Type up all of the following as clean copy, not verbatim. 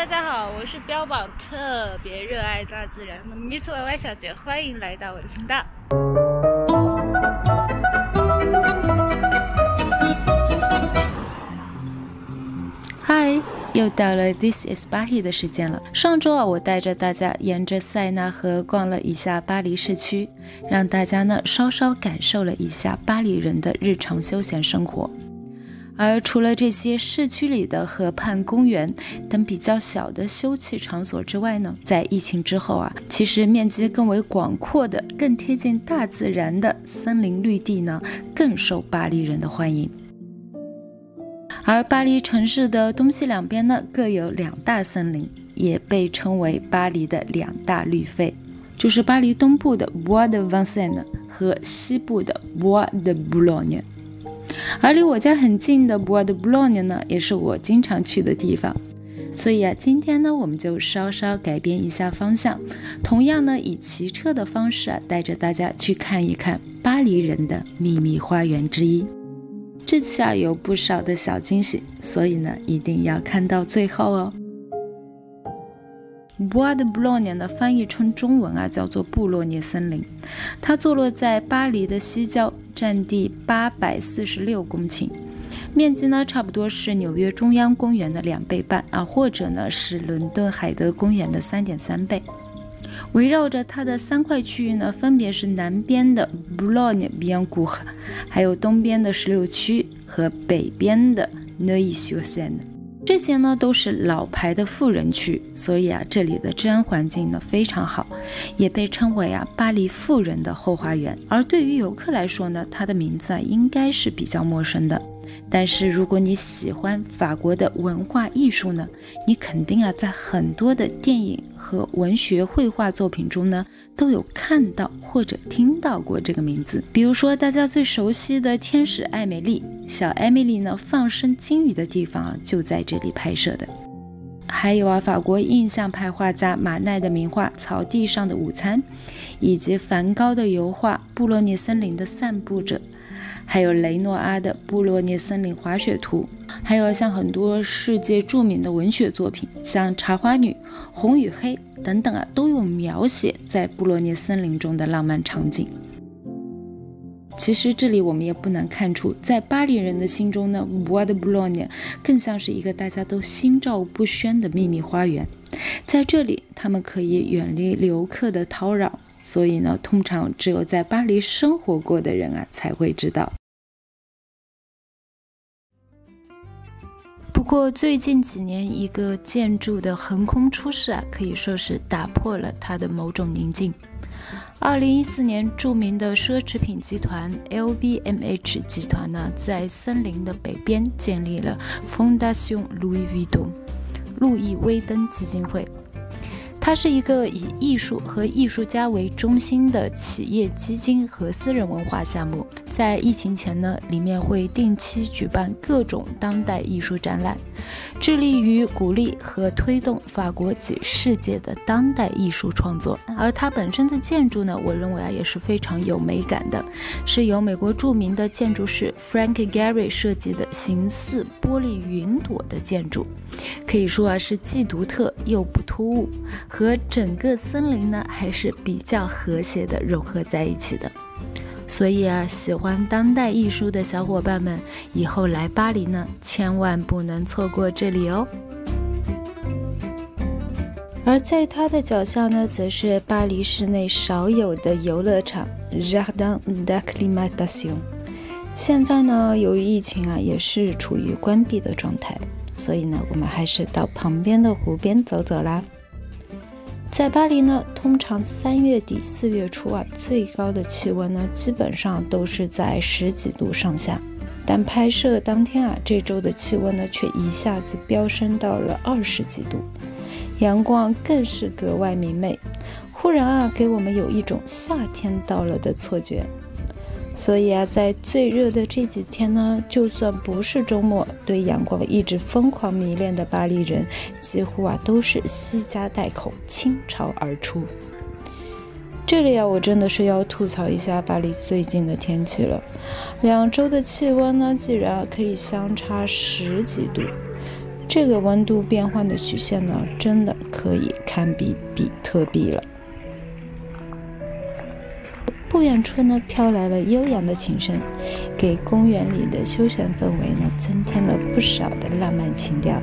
大家好，我是标榜特别热爱大自然的迷途 YY 小姐，欢迎来到我的频道。嗨，又到了 This is Paris 的时间了。上周啊，我带着大家沿着塞纳河逛了一下巴黎市区，让大家呢稍稍感受了一下巴黎人的日常休闲生活。而除了这些市区里的河畔公园等比较小的休憩场所之外呢，在疫情之后啊，其实面积更为广阔的、更贴近大自然的森林绿地呢，更受巴黎人的欢迎。而巴黎城市的东西两边呢，各有两大森林，也被称为巴黎的两大绿肺，就是巴黎东部的 Bois de Vincennes 和西部的 Bois de Boulogne。而离我家很近的 Bois de Boulogne 呢，也是我经常去的地方。所以啊，今天呢，我们就稍稍改变一下方向，同样呢，以骑车的方式啊，带着大家去看一看巴黎人的秘密花园之一。这次啊，有不少的小惊喜，所以呢，一定要看到最后哦。Bois de Boulogne 呢，翻译成中文啊，叫做布洛涅森林。它坐落在巴黎的西郊，占地846公顷，面积呢差不多是纽约中央公园的2倍半啊，或者呢是伦敦海德公园的3.3倍。围绕着它的3块区域呢，分别是南边的 Boulogne-Billancourt， 还有东边的16区和北边的 Neuilly-sur-Seine。这些呢都是老牌的富人区，所以啊，这里的治安环境呢非常好，也被称为啊巴黎富人的后花园。而对于游客来说呢，它的名字啊应该是比较陌生的。但是如果你喜欢法国的文化艺术呢，你肯定啊在很多的电影和文学绘画作品中呢都有看到或者听到过这个名字。比如说大家最熟悉的天使艾美丽，小艾米丽呢放生金鱼的地方啊就在这里拍摄的。还有啊，法国印象派画家马奈的名画《草地上的午餐》，以及梵高的油画《布洛涅森林的散步者》，还有雷诺阿的《布洛涅森林滑雪图》，还有像很多世界著名的文学作品，像《茶花女》《红与黑》等等啊，都有描写在布洛涅森林中的浪漫场景。其实这里我们也不难看出，在巴黎人的心中呢， Bois de Boulogne 更像是一个大家都心照不宣的秘密花园。在这里，他们可以远离游客的叨扰，所以呢，通常只有在巴黎生活过的人啊才会知道。不过最近几年，一个建筑的横空出世啊，可以说是打破了它的某种宁静。2014年，著名的奢侈品集团 LVMH 集团呢，在森林的北边建立了 Fondation Louis Vuitton 路易威登基金会。它是一个以艺术和艺术家为中心的企业基金和私人文化项目。在疫情前呢，里面会定期举办各种当代艺术展览，致力于鼓励和推动法国及世界的当代艺术创作。而它本身的建筑呢，我认为啊也是非常有美感的，是由美国著名的建筑师 Frank Gehry 设计的形似玻璃云朵的建筑，可以说啊是既独特又不突兀，和整个森林呢还是比较和谐的融合在一起的。所以啊，喜欢当代艺术的小伙伴们，以后来巴黎呢，千万不能错过这里哦。而在它的脚下呢，则是巴黎市内少有的游乐场 Jardin d'acclimatation。 现在呢，由于疫情啊，也是处于关闭的状态，所以呢，我们还是到旁边的湖边走走啦。在巴黎呢，通常3月底4月初啊，最高的气温呢，基本上都是在10几度上下。但拍摄当天啊，这周的气温呢，却一下子飙升到了20几度，阳光更是格外明媚，忽然啊，给我们有一种夏天到了的错觉。所以啊，在最热的这几天呢，就算不是周末，对阳光一直疯狂迷恋的巴黎人，几乎啊都是惜家带口，倾巢而出。这里啊，我真的是要吐槽一下巴黎最近的天气了。2周的气温呢，竟然可以相差10几度，这个温度变换的曲线呢，真的可以堪比比特币了。不远处呢，飘来了悠扬的琴声，给公园里的休闲氛围呢，增添了不少的浪漫情调。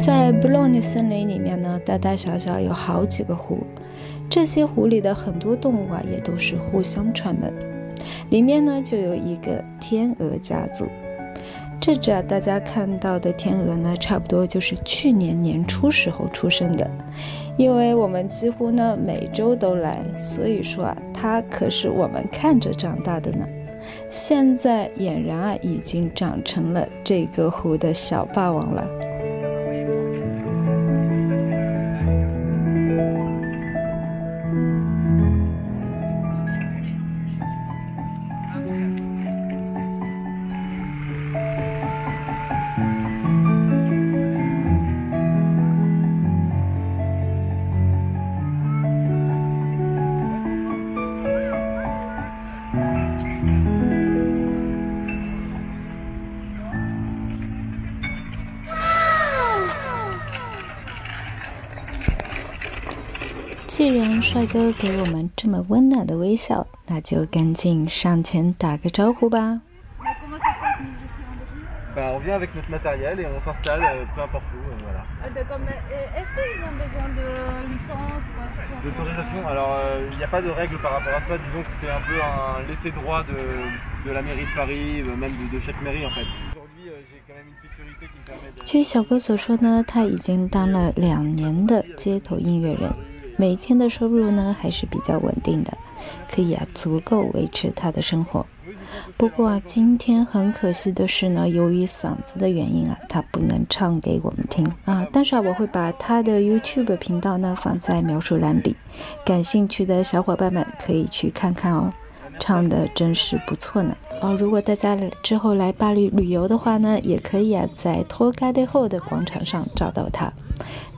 在 Boulogne 森林里面呢，大大小小有好几个湖，这些湖里的很多动物啊，也都是互相串门。里面呢，就有一个天鹅家族。这只啊，大家看到的天鹅呢，差不多就是去年年初时候出生的。因为我们几乎呢每周都来，所以说啊，它可是我们看着长大的呢。现在俨然啊，已经长成了这个湖的小霸王了。 既然帅哥给我们这么温暖的微笑，那就赶紧上前打个招呼吧。据小哥所说呢，他已经当了2年的街头音乐人。 每天的收入呢还是比较稳定的，可以啊足够维持他的生活。不过啊，今天很可惜的是呢，由于嗓子的原因啊，他不能唱给我们听啊。但是啊，我会把他的 YouTube 频道呢放在描述栏里，感兴趣的小伙伴们可以去看看哦。唱的真是不错呢。哦，如果大家之后来巴黎旅游的话呢，也可以啊在 Trocadero 的广场上找到他。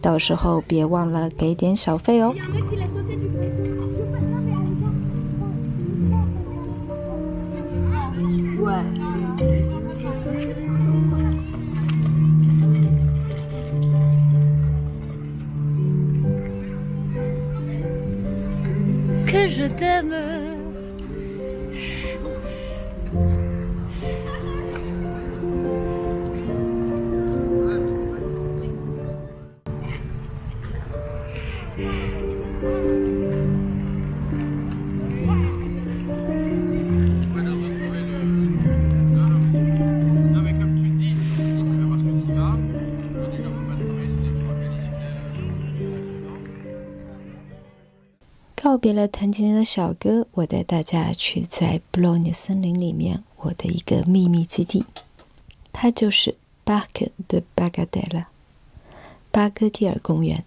到时候别忘了给点小费哦。告别了弹琴的小哥，我带大家去在布洛涅森林里面我的一个秘密基地，它就是Parc de Bagatelle，巴格蒂尔公园。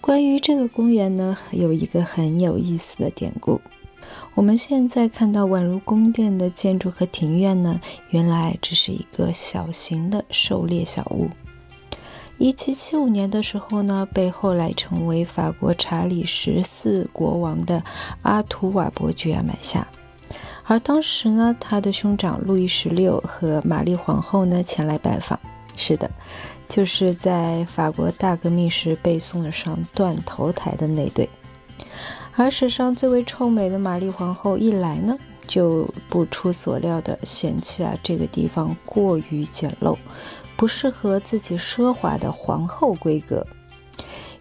关于这个公园呢，有一个很有意思的典故。我们现在看到宛如宫殿的建筑和庭院呢，原来只是一个小型的狩猎小屋。1775年的时候呢，被后来成为法国查理14国王的阿图瓦伯爵买下。而当时呢，他的兄长路易16和玛丽皇后呢前来拜访。是的。 就是在法国大革命时被送上断头台的那对，而史上最为臭美的玛丽皇后一来呢，就不出所料的嫌弃啊这个地方过于简陋，不适合自己奢华的皇后规格。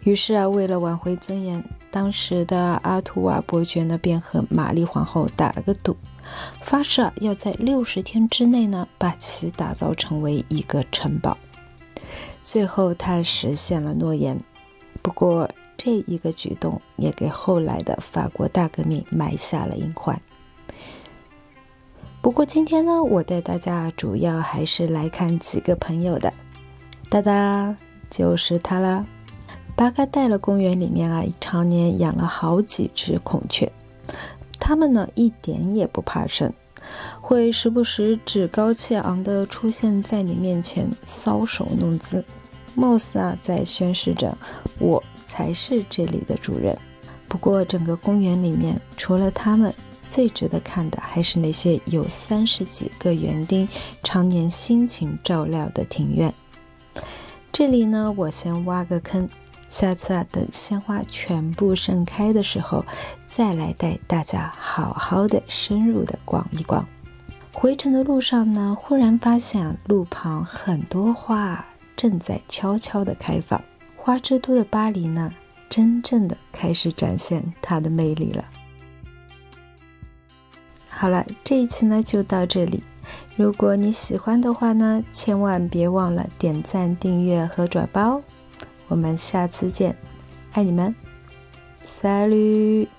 于是啊，为了挽回尊严，当时的阿图瓦伯爵呢便和玛丽皇后打了个赌，发誓啊要在60天之内呢把其打造成为一个城堡。最后他实现了诺言，不过这一个举动也给后来的法国大革命埋下了隐患。不过今天呢，我带大家主要还是来看几个朋友的，哒哒，就是他啦。巴嘎代勒公园里面啊，常年养了好几只孔雀，它们呢一点也不怕生，会时不时趾高气昂地出现在你面前，搔首弄姿，貌似啊在宣示着我才是这里的主人。不过整个公园里面，除了它们，最值得看的还是那些有30几个园丁常年辛勤照料的庭院。这里呢，我先挖个坑，下次啊，等鲜花全部盛开的时候，再来带大家好好的深入的逛一逛。回程的路上呢，忽然发现路旁很多花正在悄悄的开放，花之都的巴黎呢，真正的开始展现它的魅力了。好了，这一期呢就到这里。如果你喜欢的话呢，千万别忘了点赞、订阅和转发哦。我们下次见，爱你们，Salut。